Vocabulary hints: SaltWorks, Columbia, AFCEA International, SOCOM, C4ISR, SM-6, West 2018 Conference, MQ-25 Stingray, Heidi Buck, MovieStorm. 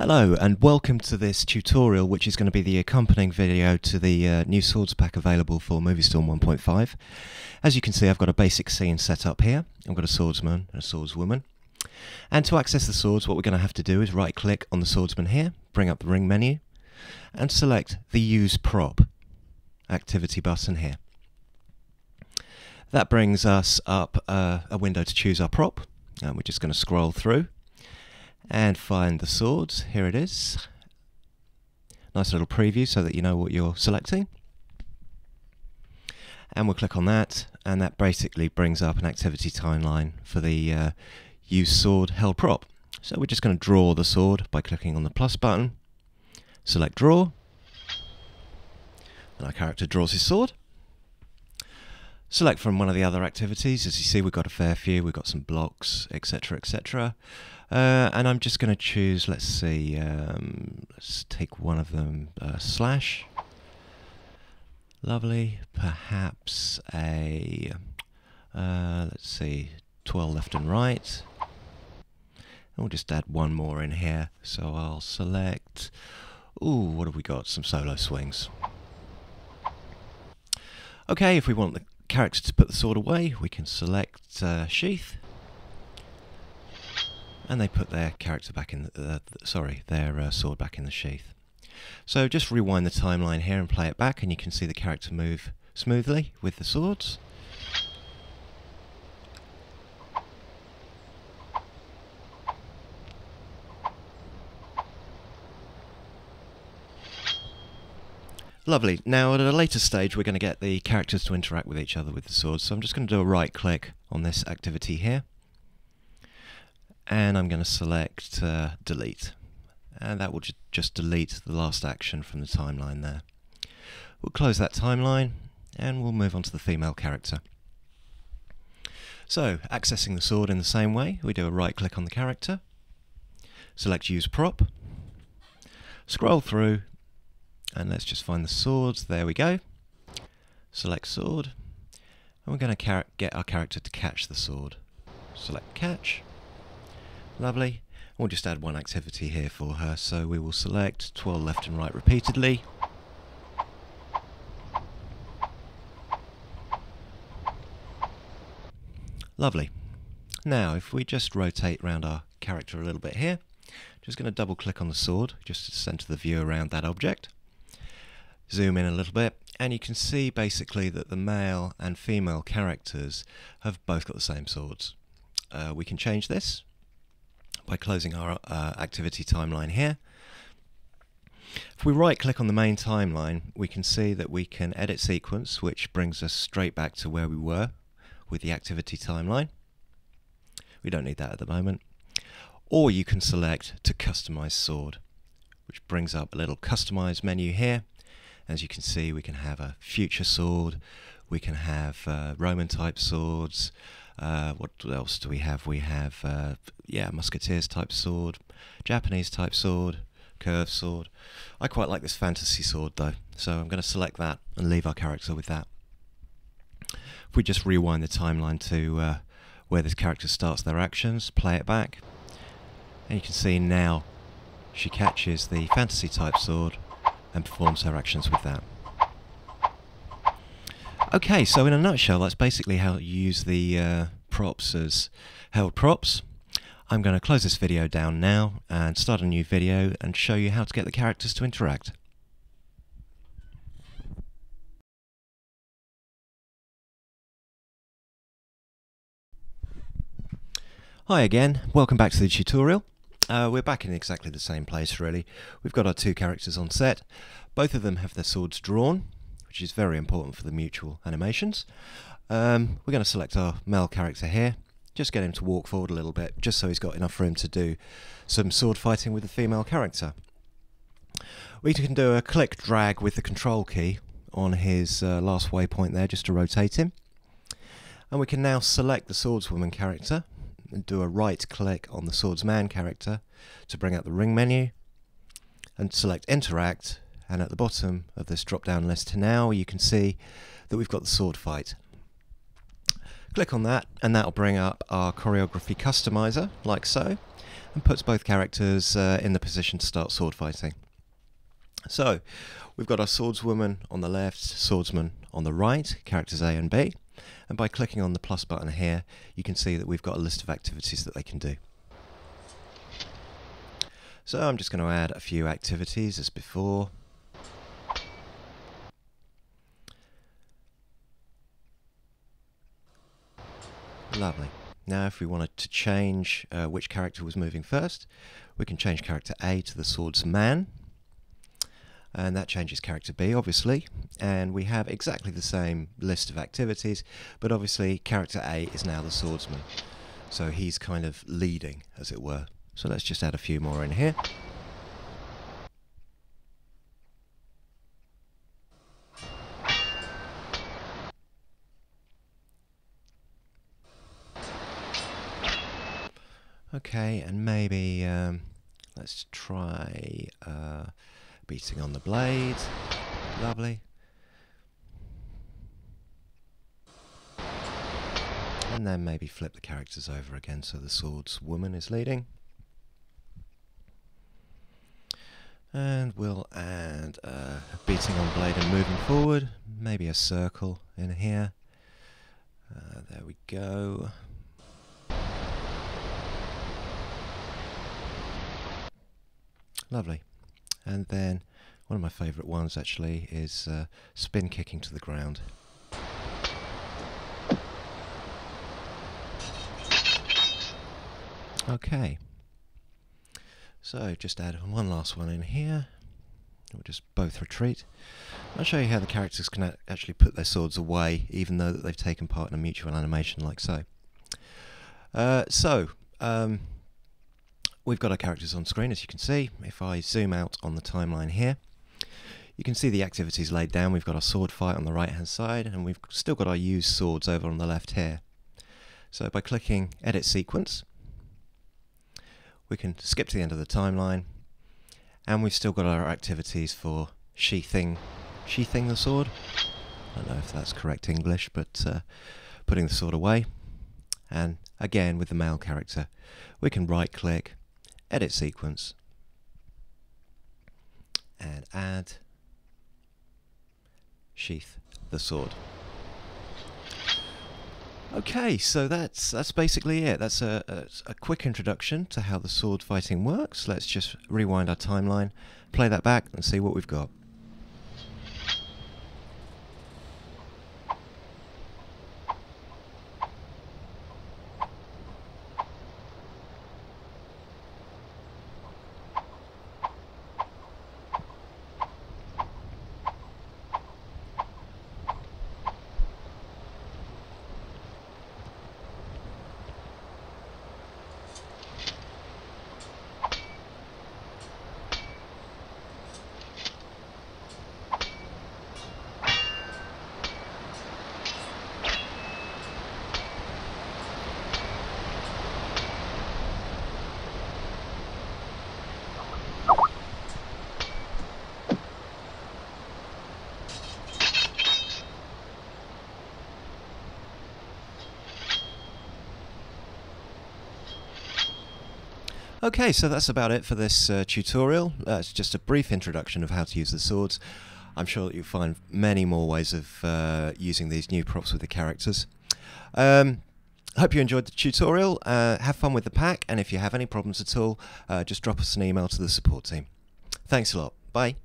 Hello and welcome to this tutorial, which is going to be the accompanying video to the new swords pack available for MovieStorm 1.5. As you can see, I've got a basic scene set up here. I've got a swordsman and a swordswoman. And to access the swords, what we're going to have to do is right click on the swordsman here, bring up the ring menu and select the Use Prop activity button here. That brings us up a window to choose our prop, and we're just going to scroll through and find the swords. Here it is. Nice little preview so that you know what you're selecting. And we'll click on that, and that basically brings up an activity timeline for the use sword held prop. So we're just going to draw the sword by clicking on the plus button. Select draw, and our character draws his sword. Select from one of the other activities. As you see, we've got a fair few. We've got some blocks, etc, etc. And I'm just going to choose, let's see, let's take one of them, slash. Lovely. Perhaps a, let's see, 12 left and right. And we'll just add one more in here. So I'll select, ooh, what have we got? Some solo swings. Okay, if we want the character to put the sword away, we can select sheath. And they put their character back in the, their sword back in the sheath. So just rewind the timeline here and play it back, and you can see the character move smoothly with the swords. Lovely. Now at a later stage we're going to get the characters to interact with each other with the swords, so I'm just going to do a right click on this activity here. And I'm going to select delete, and that will just delete the last action from the timeline there. We'll close that timeline and we'll move on to the female character. So accessing the sword in the same way, we do a right click on the character, select use prop, scroll through, and let's just find the swords. There we go. Select sword, and we're going to get our character to catch the sword. Select catch. Lovely. We'll just add one activity here for her, so we will select twirl left and right repeatedly. Lovely. Now if we just rotate around our character a little bit here, just going to double click on the sword just to centre the view around that object. Zoom in a little bit, and you can see basically that the male and female characters have both got the same swords. We can change this by closing our activity timeline here. If we right click on the main timeline, we can see that we can edit sequence, which brings us straight back to where we were with the activity timeline. We don't need that at the moment. Or you can select to customize sword, which brings up a little customize menu here. As you can see, we can have a future sword, we can have Roman type swords. What else do we have? We have, musketeers type sword, Japanese type sword, curved sword. I quite like this fantasy sword though, so I'm going to select that and leave our character with that. If we just rewind the timeline to where this character starts their actions, play it back, and you can see now she catches the fantasy type sword and performs her actions with that. Okay, so in a nutshell, that's basically how you use the props as held props. I'm going to close this video down now and start a new video and show you how to get the characters to interact. Hi again, welcome back to the tutorial. We're back in exactly the same place really. We've got our two characters on set. Both of them have their swords drawn, which is very important for the mutual animations. We're going to select our male character here, just get him to walk forward a little bit, just so he's got enough room to do some sword fighting with the female character. We can do a click drag with the control key on his last waypoint there, just to rotate him. And we can now select the swordswoman character and do a right click on the swordsman character to bring out the ring menu and select interact. And at the bottom of this drop-down list now, you can see that we've got the sword fight. Click on that, and that'll bring up our choreography customizer, like so. and puts both characters in the position to start sword fighting. So we've got our swordswoman on the left, swordsman on the right, characters A and B, and by clicking on the plus button here you can see that we've got a list of activities that they can do. So I'm just going to add a few activities as before. Lovely. Now if we wanted to change which character was moving first, we can change character A to the swordsman, and that changes character B obviously, and we have exactly the same list of activities, but obviously character A is now the swordsman, so he's kind of leading as it were. So let's just add a few more in here. Okay, and maybe let's try beating on the blade. Lovely. And then maybe flip the characters over again so the swordswoman is leading. And we'll add beating on blade and moving forward. Maybe a circle in here. There we go. Lovely. And then one of my favourite ones actually is spin kicking to the ground. Okay. So just add one last one in here. We'll just both retreat. I'll show you how the characters can actually put their swords away even though that they've taken part in a mutual animation like so. We've got our characters on screen, as you can see. If I zoom out on the timeline here, you can see the activities laid down. We've got our sword fight on the right hand side, and we've still got our use swords over on the left here. So by clicking edit sequence, we can skip to the end of the timeline, and we've still got our activities for sheathing the sword. I don't know if that's correct English, but putting the sword away. And again with the male character, we can right click, edit sequence, and add sheath the sword. Okay, so that's basically it. That's a quick introduction to how the sword fighting works. Let's just rewind our timeline, play that back, and see what we've got. Okay, so that's about it for this tutorial. It's just a brief introduction of how to use the swords. I'm sure that you'll find many more ways of using these new props with the characters. Hope you enjoyed the tutorial. Have fun with the pack, and if you have any problems at all, just drop us an email to the support team. Thanks a lot. Bye.